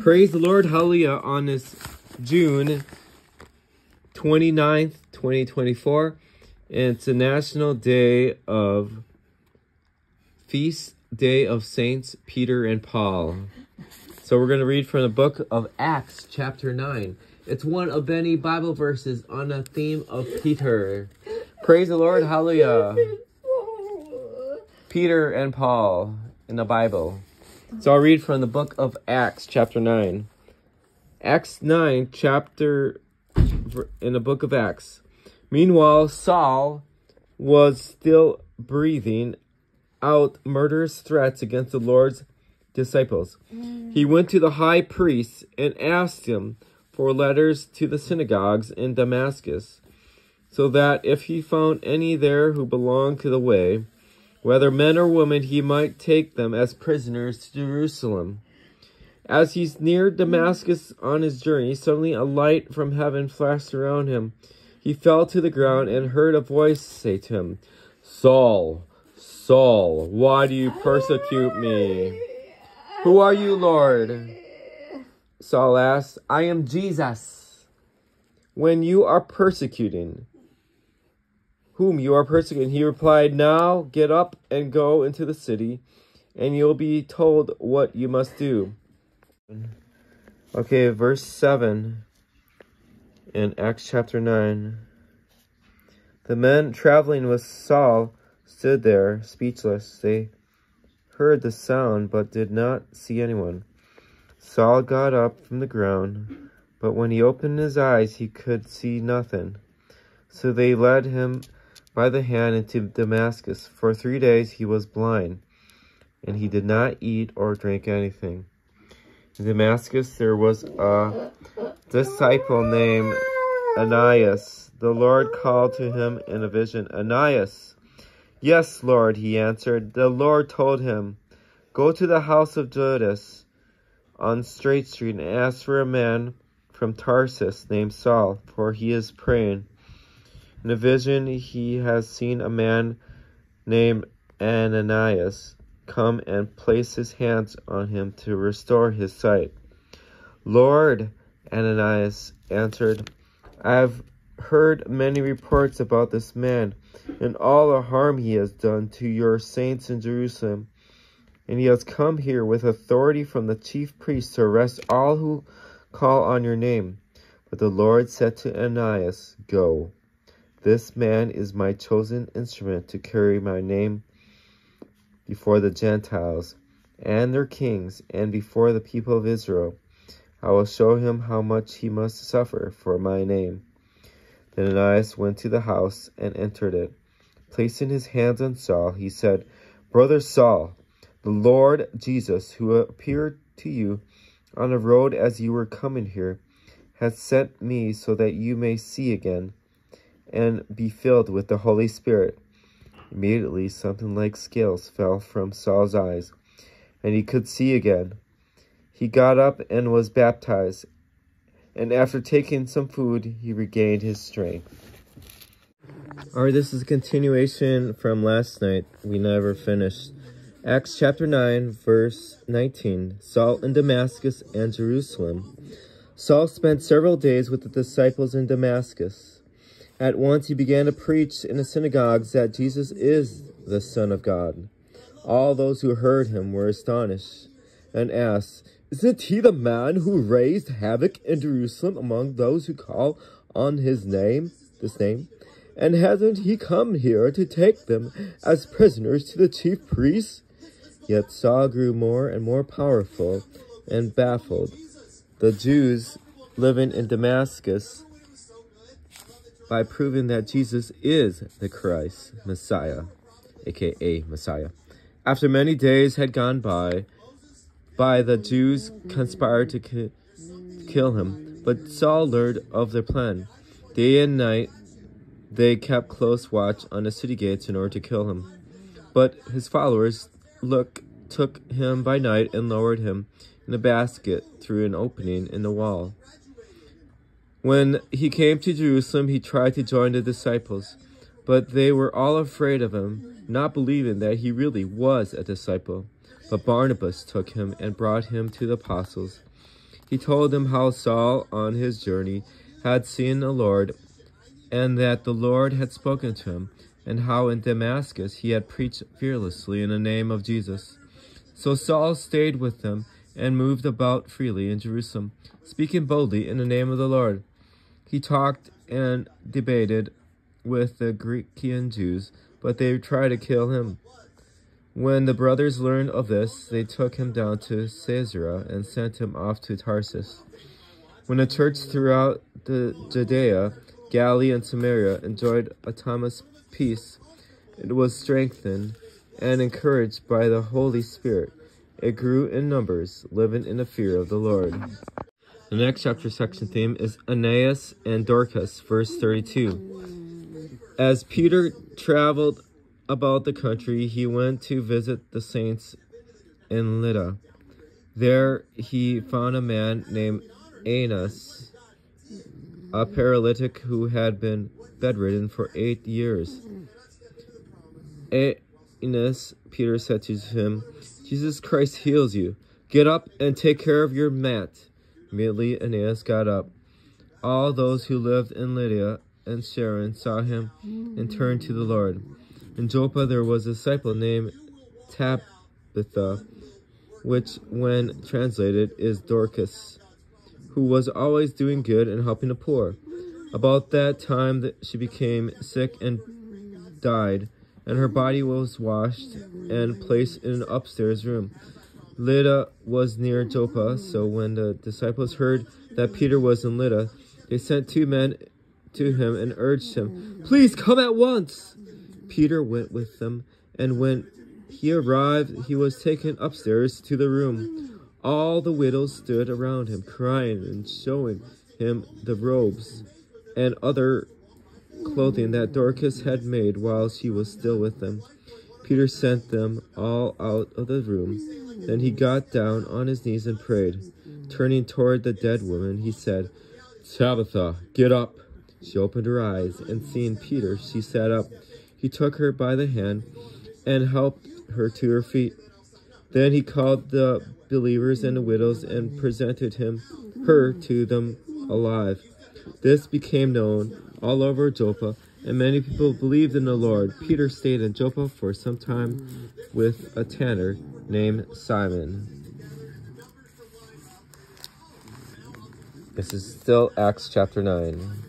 Praise the Lord, hallelujah, on this June 29th, 2024. And it's a national day of feast, day of Saints Peter and Paul. So we're going to read from the book of Acts, chapter 9. It's one of many Bible verses on the theme of Peter. Praise the Lord, hallelujah. Peter and Paul in the Bible. So I'll read from the book of Acts, chapter 9. Acts 9, chapter in the book of Acts. Meanwhile, Saul was still breathing out murderous threats against the Lord's disciples. He went to the high priest and asked him for letters to the synagogues in Damascus, so that if he found any there who belonged to the way, whether men or women, he might take them as prisoners to Jerusalem. As he neared Damascus on his journey, suddenly a light from heaven flashed around him. He fell to the ground and heard a voice say to him, "Saul, Saul, why do you persecute me?" "Who are you, Lord?" Saul asked. "I am Jesus, when you are persecuting. Whom you are persecuting." He replied, "Now get up and go into the city, and you'll be told what you must do." Okay, verse 7 in Acts chapter 9. The men traveling with Saul stood there, speechless. They heard the sound, but did not see anyone. Saul got up from the ground, but when he opened his eyes, he could see nothing. So they led him by the hand into Damascus. For 3 days he was blind, and he did not eat or drink anything. In Damascus there was a disciple named Ananias. The Lord called to him in a vision, "Ananias." "Yes, Lord," he answered. The Lord told him, "Go to the house of Judas on Straight Street and ask for a man from Tarsus named Saul, for he is praying. In a vision, he has seen a man named Ananias come and place his hands on him to restore his sight." "Lord," Ananias answered, "I have heard many reports about this man and all the harm he has done to your saints in Jerusalem. And he has come here with authority from the chief priests to arrest all who call on your name." But the Lord said to Ananias, "Go. This man is my chosen instrument to carry my name before the Gentiles and their kings and before the people of Israel. I will show him how much he must suffer for my name." Then Ananias went to the house and entered it. Placing his hands on Saul, he said, "Brother Saul, the Lord Jesus, who appeared to you on the road as you were coming here, has sent me so that you may see again and be filled with the Holy Spirit." Immediately something like scales fell from Saul's eyes, and he could see again. He got up and was baptized, and after taking some food, he regained his strength. Alright, this is a continuation from last night. We never finished. Acts chapter 9, verse 19. Saul in Damascus and Jerusalem. Saul spent several days with the disciples in Damascus. At once he began to preach in the synagogues that Jesus is the Son of God. All those who heard him were astonished and asked, "Isn't he the man who raised havoc in Jerusalem among those who call on his name, this name? And hasn't he come here to take them as prisoners to the chief priests?" Yet Saul grew more and more powerful and baffled the Jews living in Damascus by proving that Jesus is the Christ, Messiah, a.k.a. Messiah. After many days had gone by the Jews conspired to kill him, but Saul learned of their plan. Day and night, they kept close watch on the city gates in order to kill him. But his followers took him by night and lowered him in a basket through an opening in the wall. When he came to Jerusalem, he tried to join the disciples, but they were all afraid of him, not believing that he really was a disciple. But Barnabas took him and brought him to the apostles. He told them how Saul, on his journey, had seen the Lord, and that the Lord had spoken to him, and how in Damascus he had preached fearlessly in the name of Jesus. So Saul stayed with them and moved about freely in Jerusalem, speaking boldly in the name of the Lord. He talked and debated with the Grecian Jews, but they tried to kill him. When the brothers learned of this, they took him down to Caesarea and sent him off to Tarsus. When the church throughout the Judea, Galilee, and Samaria enjoyed autonomous peace, it was strengthened and encouraged by the Holy Spirit. It grew in numbers, living in the fear of the Lord. The next chapter section theme is Aeneas and Dorcas, verse 32. As Peter traveled about the country, he went to visit the saints in Lydda. There he found a man named Aeneas, a paralytic who had been bedridden for 8 years. Aeneas, Peter said to him, "Jesus Christ heals you. Get up and take care of your mat." Immediately Aeneas got up. All those who lived in Lydia and Sharon saw him and turned to the Lord. In Joppa there was a disciple named Tabitha, which when translated is Dorcas, who was always doing good and helping the poor. About that time she became sick and died, and her body was washed and placed in an upstairs room. Lydda was near Joppa, so when the disciples heard that Peter was in Lydda, they sent 2 men to him and urged him, "Please come at once!" Peter went with them, and when he arrived, he was taken upstairs to the room. All the widows stood around him, crying and showing him the robes and other clothing that Dorcas had made while she was still with them. Peter sent them all out of the room. Then he got down on his knees and prayed. Turning toward the dead woman, he said, "Tabitha, get up." She opened her eyes, and seeing Peter, she sat up. He took her by the hand and helped her to her feet. Then he called the believers and the widows and presented her to them alive. This became known all over Joppa, and many people believed in the Lord. Peter stayed in Joppa for some time with a tanner named Simon. This is still Acts chapter 9.